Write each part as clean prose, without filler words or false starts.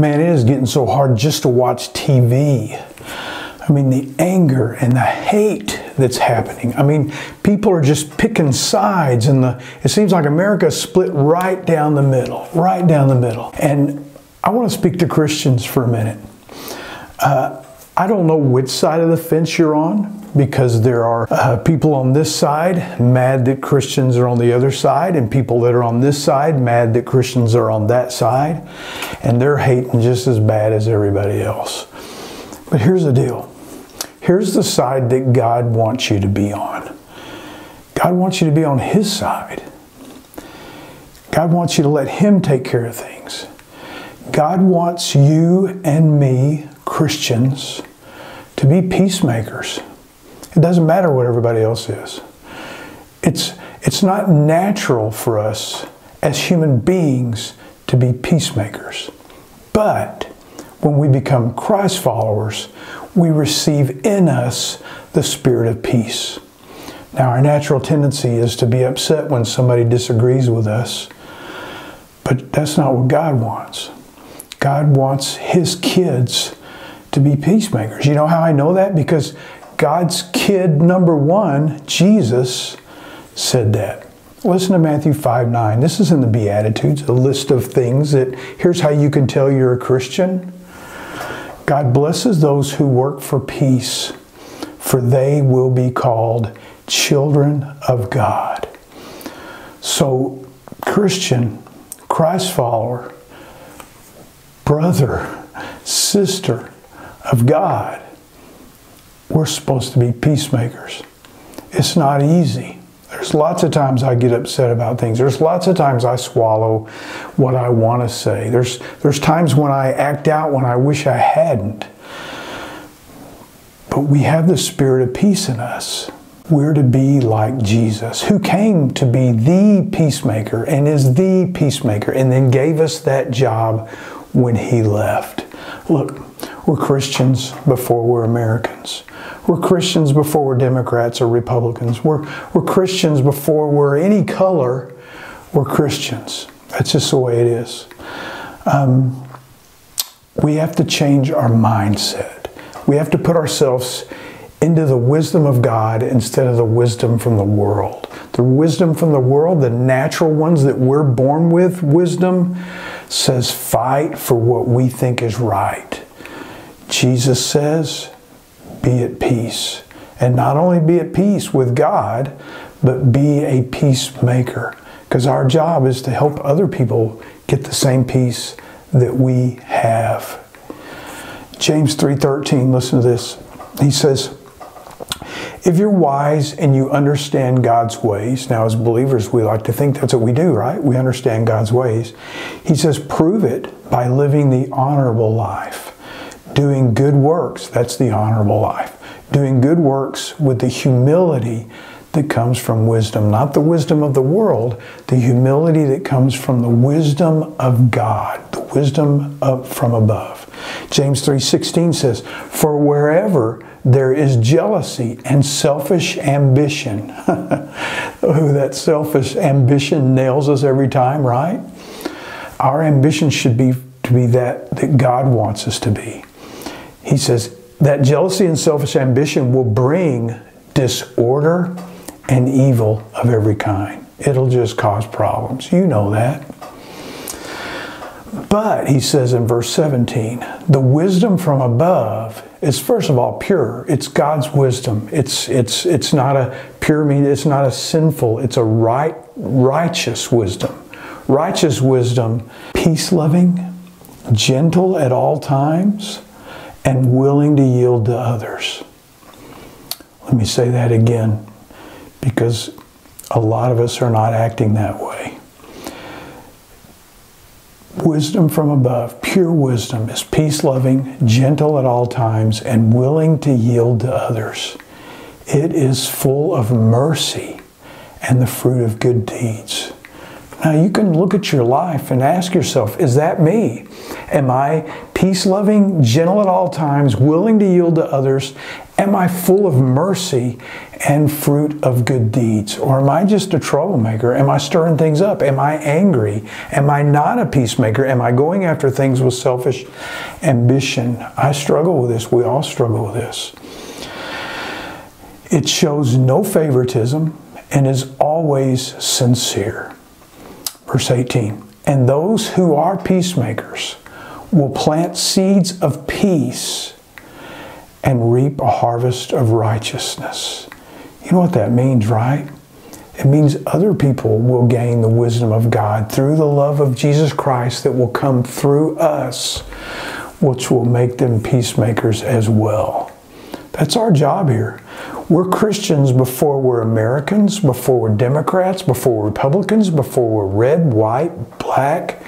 Man, it is getting so hard just to watch TV. I mean, the anger and the hate that's happening. I mean, people are just picking sides, and it seems like America is split right down the middle, right down the middle. And I want to speak to Christians for a minute. I don't know which side of the fence you're on, because there are people on this side mad that Christians are on the other side, and people that are on this side mad that Christians are on that side, and they're hating just as bad as everybody else. But here's the deal. Here's the side that God wants you to be on. God wants you to be on His side. God wants you to let Him take care of things. God wants you and me, Christians, to be peacemakers. It doesn't matter what everybody else is. It's not natural for us as human beings to be peacemakers. But when we become Christ followers, we receive in us the spirit of peace. Now, our natural tendency is to be upset when somebody disagrees with us, but that's not what God wants. God wants His kids to be peacemakers. You know how I know that? Because God's kid number one, Jesus, said that. Listen to Matthew 5:9. This is in the Beatitudes, a list of things that, here's how you can tell you're a Christian. God blesses those who work for peace, for they will be called children of God. So, Christian, Christ follower, brother, sister of God, we're supposed to be peacemakers. It's not easy. There's lots of times I get upset about things. There's lots of times I swallow what I want to say. There's times when I act out when I wish I hadn't. But we have the spirit of peace in us. We're to be like Jesus, who came to be the peacemaker and is the peacemaker, and then gave us that job when He left. Look, we're Christians before we're Americans. We're Christians before we're Democrats or Republicans. We're Christians before we're any color. We're Christians. That's just the way it is. We have to change our mindset. We have to put ourselves into the wisdom of God instead of the wisdom from the world. The wisdom from the world, the natural ones that we're born with, wisdom says fight for what we think is right. Jesus says, be at peace. And not only be at peace with God, but be a peacemaker. Because our job is to help other people get the same peace that we have. James 3:13, listen to this. He says, if you're wise and you understand God's ways, now as believers, we like to think that's what we do, right? We understand God's ways. He says, prove it by living the honorable life. Doing good works, that's the honorable life. Doing good works with the humility that comes from wisdom. Not the wisdom of the world, the humility that comes from the wisdom of God, the wisdom from above. James 3:16 says, for wherever there is jealousy and selfish ambition. Oh, that selfish ambition nails us every time, right? Our ambition should be to be that God wants us to be. He says that jealousy and selfish ambition will bring disorder and evil of every kind. It'll just cause problems. You know that. But, he says in verse 17, the wisdom from above is first of all pure. It's God's wisdom. It's not a pure, mean, it's not a sinful, it's a righteous wisdom. Righteous wisdom, peace-loving, gentle at all times, and willing to yield to others. Let me say that again, because a lot of us are not acting that way. Wisdom from above, pure wisdom, is peace-loving, gentle at all times, and willing to yield to others. It is full of mercy and the fruit of good deeds. Now, you can look at your life and ask yourself, is that me? Am I peace-loving, gentle at all times, willing to yield to others, Am I full of mercy and fruit of good deeds? Or am I just a troublemaker? Am I stirring things up? Am I angry? Am I not a peacemaker? Am I going after things with selfish ambition? I struggle with this. We all struggle with this. It shows no favoritism and is always sincere. Verse 18, and those who are peacemakers will plant seeds of peace and reap a harvest of righteousness. You know what that means, right? It means other people will gain the wisdom of God through the love of Jesus Christ that will come through us, which will make them peacemakers as well. That's our job here. We're Christians before we're Americans, before we're Democrats, before we're Republicans, before we're red, white, black,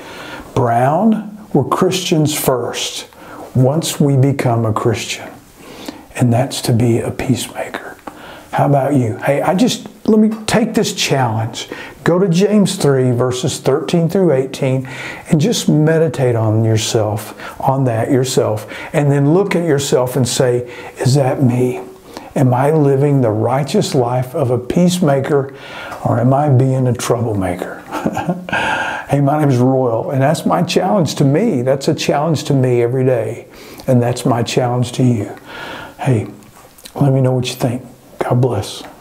brown. We're Christians first, once we become a Christian. And that's to be a peacemaker. How about you? Hey, let me take this challenge. Go to James 3, verses 13 through 18, and just meditate on that yourself, and then look at yourself and say, is that me? Am I living the righteous life of a peacemaker, or am I being a troublemaker? Hey, my name is Royal, and that's my challenge to me. That's a challenge to me every day, and that's my challenge to you. Hey, let me know what you think. God bless.